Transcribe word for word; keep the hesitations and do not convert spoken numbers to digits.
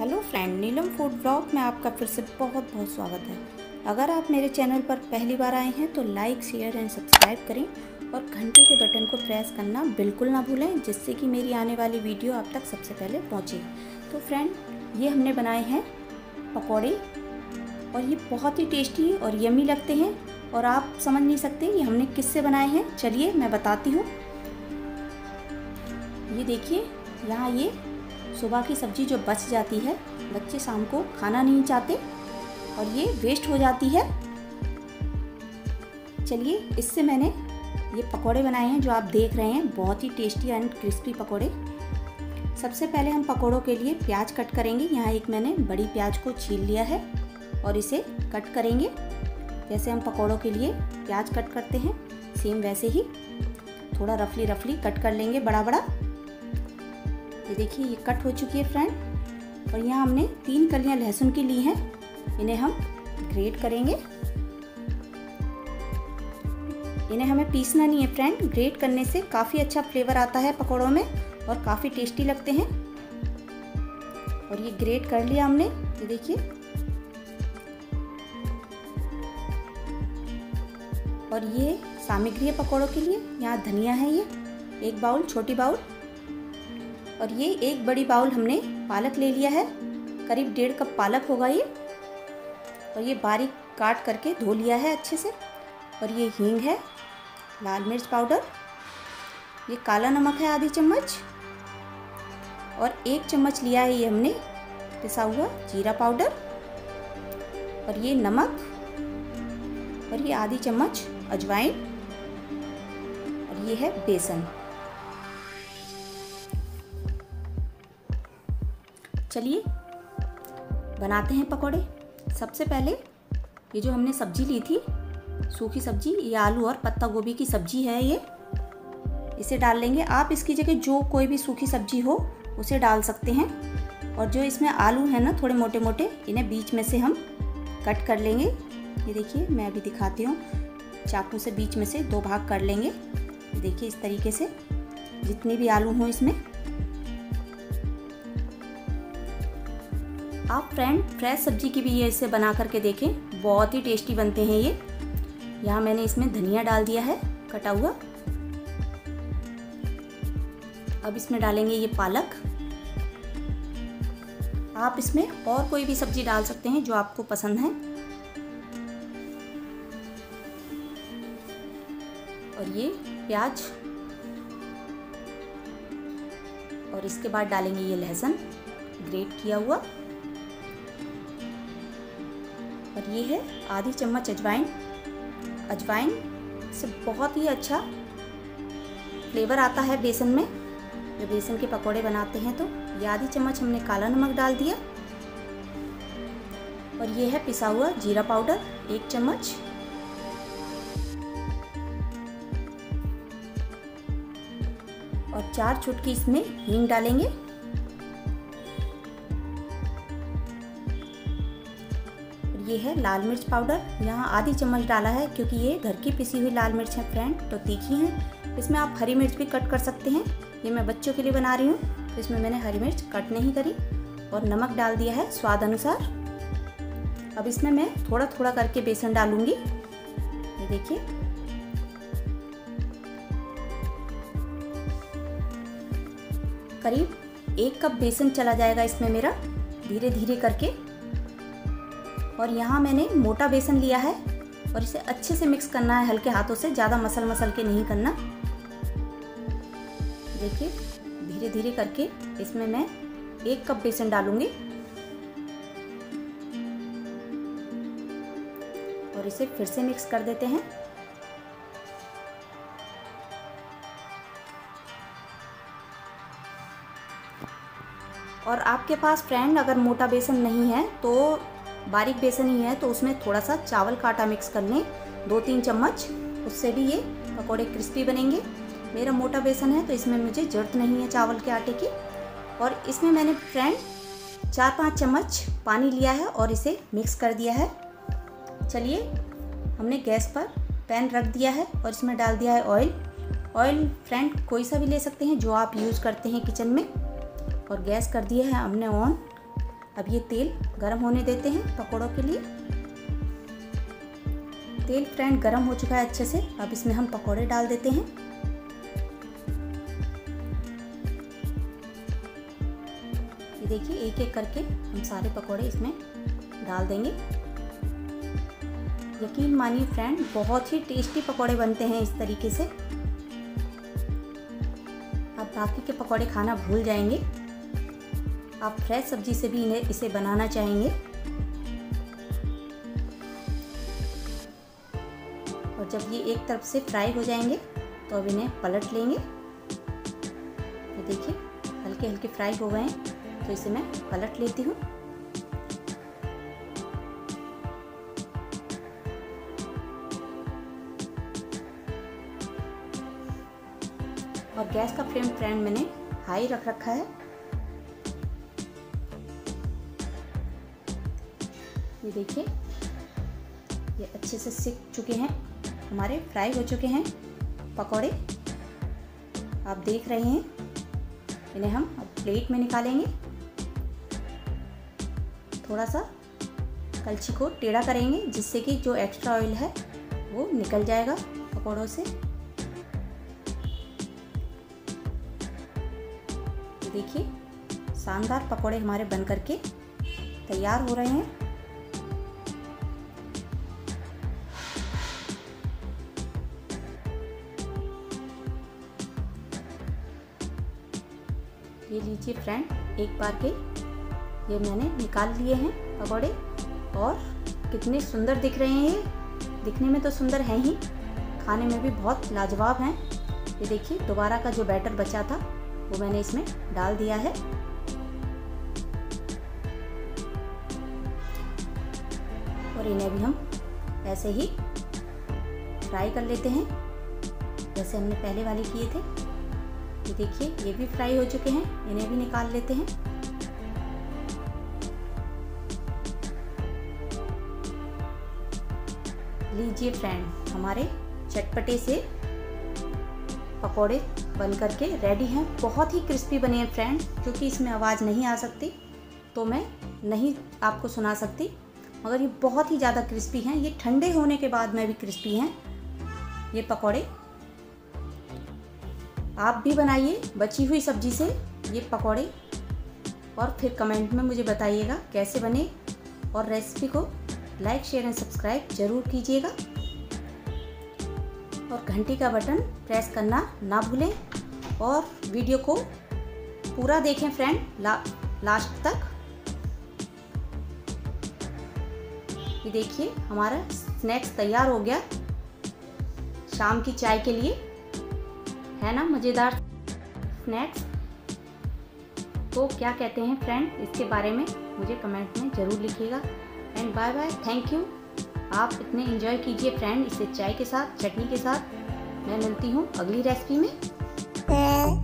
Hello friend, Neelam food blog में आपका फिर से बहुत बहुत स्वागत है। अगर आप मेरे चैनल पर पहली बार आए हैं तो लाइक, शेयर एंड सब्सक्राइब करें और घंटे के बटन को प्रेस करना बिल्कुल ना भूलें, जिससे कि मेरी आने वाली वीडियो आप तक सबसे पहले पहुंचे। तो फ्रेंड, ये हमने बनाए हैं पकौड़े और ये बहुत ही टेस्टी और यमी लगते हैं और आप समझ नहीं सकते ये हमने किससे बनाए हैं। चलिए मैं बताती हूँ। ये देखिए, यहाँ ये सुबह की सब्ज़ी जो बच जाती है, बच्चे शाम को खाना नहीं चाहते और ये वेस्ट हो जाती है। चलिए, इससे मैंने ये पकौड़े बनाए हैं जो आप देख रहे हैं, बहुत ही टेस्टी एंड क्रिस्पी पकौड़े। सबसे पहले हम पकौड़ों के लिए प्याज कट करेंगे। यहाँ एक मैंने बड़ी प्याज को छील लिया है और इसे कट करेंगे। जैसे हम पकौड़ों के लिए प्याज कट करते हैं, सेम वैसे ही थोड़ा रफली रफली कट कर लेंगे, बड़ा बड़ा। ये देखिए, ये कट हो चुकी है फ्रेंड। और यहाँ हमने तीन कलियाँ लहसुन की ली हैं, इन्हें हम ग्रेट करेंगे। इन्हें हमें पीसना नहीं है फ्रेंड, ग्रेट करने से काफ़ी अच्छा फ्लेवर आता है पकौड़ों में और काफ़ी टेस्टी लगते हैं। और ये ग्रेट कर लिया हमने, ये देखिए। और ये सामग्री है पकौड़ों के लिए। यहाँ धनिया है, ये एक बाउल, छोटी बाउल। और ये एक बड़ी बाउल हमने पालक ले लिया है, करीब डेढ़ कप पालक होगा ये। और ये बारीक काट करके धो लिया है अच्छे से। और ये हींग है, लाल मिर्च पाउडर, ये काला नमक है आधी चम्मच, और एक चम्मच लिया है ये हमने पिसा हुआ जीरा पाउडर, और ये नमक, और ये आधी चम्मच अजवाइन, और ये है बेसन। चलिए बनाते हैं पकौड़े। सबसे पहले ये जो हमने सब्जी ली थी, सूखी सब्जी, ये आलू और पत्ता गोभी की सब्जी है, ये इसे डाल लेंगे। आप इसकी जगह जो कोई भी सूखी सब्जी हो उसे डाल सकते हैं। और जो इसमें आलू है ना, थोड़े मोटे मोटे, इन्हें बीच में से हम कट कर लेंगे। ये देखिए, मैं अभी दिखाती हूँ। चाकू से बीच में से दो भाग कर लेंगे। ये देखिए, इस तरीके से जितने भी आलू हों इसमें। आप फ्रेंड फ्रेश सब्जी की भी ये इसे बना करके देखें, बहुत ही टेस्टी बनते हैं ये। यहाँ मैंने इसमें धनिया डाल दिया है कटा हुआ। अब इसमें डालेंगे ये पालक। आप इसमें और कोई भी सब्जी डाल सकते हैं जो आपको पसंद है। और ये प्याज, और इसके बाद डालेंगे ये लहसुन ग्रेट किया हुआ, और ये है आधी चम्मच अजवाइन। अजवाइन से बहुत ही अच्छा फ्लेवर आता है बेसन में, जो बेसन के पकौड़े बनाते हैं। तो ये आधी चम्मच हमने काला नमक डाल दिया। और ये है पिसा हुआ जीरा पाउडर, एक चम्मच। और चार चुटकी इसमें हींग डालेंगे। और ये है लाल मिर्च पाउडर, यहाँ आधी चम्मच डाला है, क्योंकि ये घर की पिसी हुई लाल मिर्च है फ्रेंड, तो तीखी है। इसमें आप हरी मिर्च भी कट कर सकते हैं। ये मैं बच्चों के लिए बना रही हूँ, तो इसमें मैंने हरी मिर्च कट नहीं करी। और नमक डाल दिया है स्वाद अनुसार। अब इसमें मैं थोड़ा थोड़ा करके बेसन डालूँगी। ये देखिए, करीब एक कप बेसन चला जाएगा इसमें मेरा, धीरे धीरे करके। और यहाँ मैंने मोटा बेसन लिया है और इसे अच्छे से मिक्स करना है हल्के हाथों से, ज़्यादा मसल मसल के नहीं करना। देखिए, धीरे धीरे करके इसमें मैं एक कप बेसन डालूँगी और इसे फिर से मिक्स कर देते हैं। और आपके पास फ्रेंड अगर मोटा बेसन नहीं है तो बारीक बेसन ही है, तो उसमें थोड़ा सा चावल का आटा मिक्स कर लें, दो तीन चम्मच, उससे भी ये पकौड़े क्रिस्पी बनेंगे। मेरा मोटा बेसन है तो इसमें मुझे ज़रूरत नहीं है चावल के आटे की। और इसमें मैंने फ्रेंड चार पाँच चम्मच पानी लिया है और इसे मिक्स कर दिया है। चलिए, हमने गैस पर पैन रख दिया है और इसमें डाल दिया है ऑयल। ऑयल फ्रेंड कोई सा भी ले सकते हैं जो आप यूज़ करते हैं किचन में। और गैस कर दिया है हमने ऑन। अब ये तेल गरम होने देते हैं पकौड़ों के लिए। तेल फ्रेंड गरम हो चुका है अच्छे से। अब इसमें हम पकौड़े डाल देते हैं। ये देखिए एक एक करके हम सारे पकौड़े इसमें डाल देंगे। यकीन मानिए फ्रेंड बहुत ही टेस्टी पकौड़े बनते हैं इस तरीके से। आप बाकी के पकौड़े खाना भूल जाएंगे। आप फ्रेश सब्जी से भी इन्हें इसे बनाना चाहेंगे। और जब ये एक तरफ से फ्राई हो जाएंगे तो अब इन्हें पलट लेंगे। ये देखिए हल्के हल्के फ्राई हो गए हैं तो इसे मैं पलट लेती हूँ। और गैस का फ्लेम फ्रेंड मैंने हाई रख रखा है। ये देखिए ये अच्छे से सिक चुके हैं, हमारे फ्राई हो चुके हैं पकौड़े। आप देख रहे हैं। इन्हें हम अब प्लेट में निकालेंगे। थोड़ा सा कलछी को टेढ़ा करेंगे जिससे कि जो एक्स्ट्रा ऑयल है वो निकल जाएगा पकौड़ों से। देखिए शानदार पकौड़े हमारे बन करके तैयार हो रहे हैं। ये लीजिए फ्रेंड एक बार के ये मैंने निकाल लिए हैं पकौड़े। और कितने सुंदर दिख रहे हैं। ये दिखने में तो सुंदर हैं ही, खाने में भी बहुत लाजवाब हैं। ये देखिए दोबारा का जो बैटर बचा था वो मैंने इसमें डाल दिया है। और इन्हें भी हम ऐसे ही फ्राई कर लेते हैं जैसे हमने पहले वाले किए थे। ये देखिए ये भी फ्राई हो चुके हैं, इन्हें भी निकाल लेते हैं। लीजिए फ्रेंड हमारे चटपटे से पकौड़े बन करके रेडी हैं। बहुत ही क्रिस्पी बने हैं फ्रेंड। क्योंकि इसमें आवाज़ नहीं आ सकती तो मैं नहीं आपको सुना सकती, मगर ये बहुत ही ज़्यादा क्रिस्पी हैं। ये ठंडे होने के बाद में भी क्रिस्पी हैं ये पकौड़े। आप भी बनाइए बची हुई सब्जी से ये पकौड़े और फिर कमेंट में मुझे बताइएगा कैसे बने। और रेसिपी को लाइक शेयर एंड सब्सक्राइब ज़रूर कीजिएगा। और घंटी का बटन प्रेस करना ना भूलें। और वीडियो को पूरा देखें फ्रेंड ला, लास्ट तक। ये देखिए हमारा स्नैक्स तैयार हो गया शाम की चाय के लिए। है ना मज़ेदार स्नैक्स। तो क्या कहते हैं फ्रेंड इसके बारे में मुझे कमेंट में ज़रूर लिखिएगा। And bye bye, thank you. आप इतने एंजॉय कीजिए फ्रेंड इसे चाय के साथ, चटनी के साथ। मैं मिलती हूँ अगली रेसिपी में।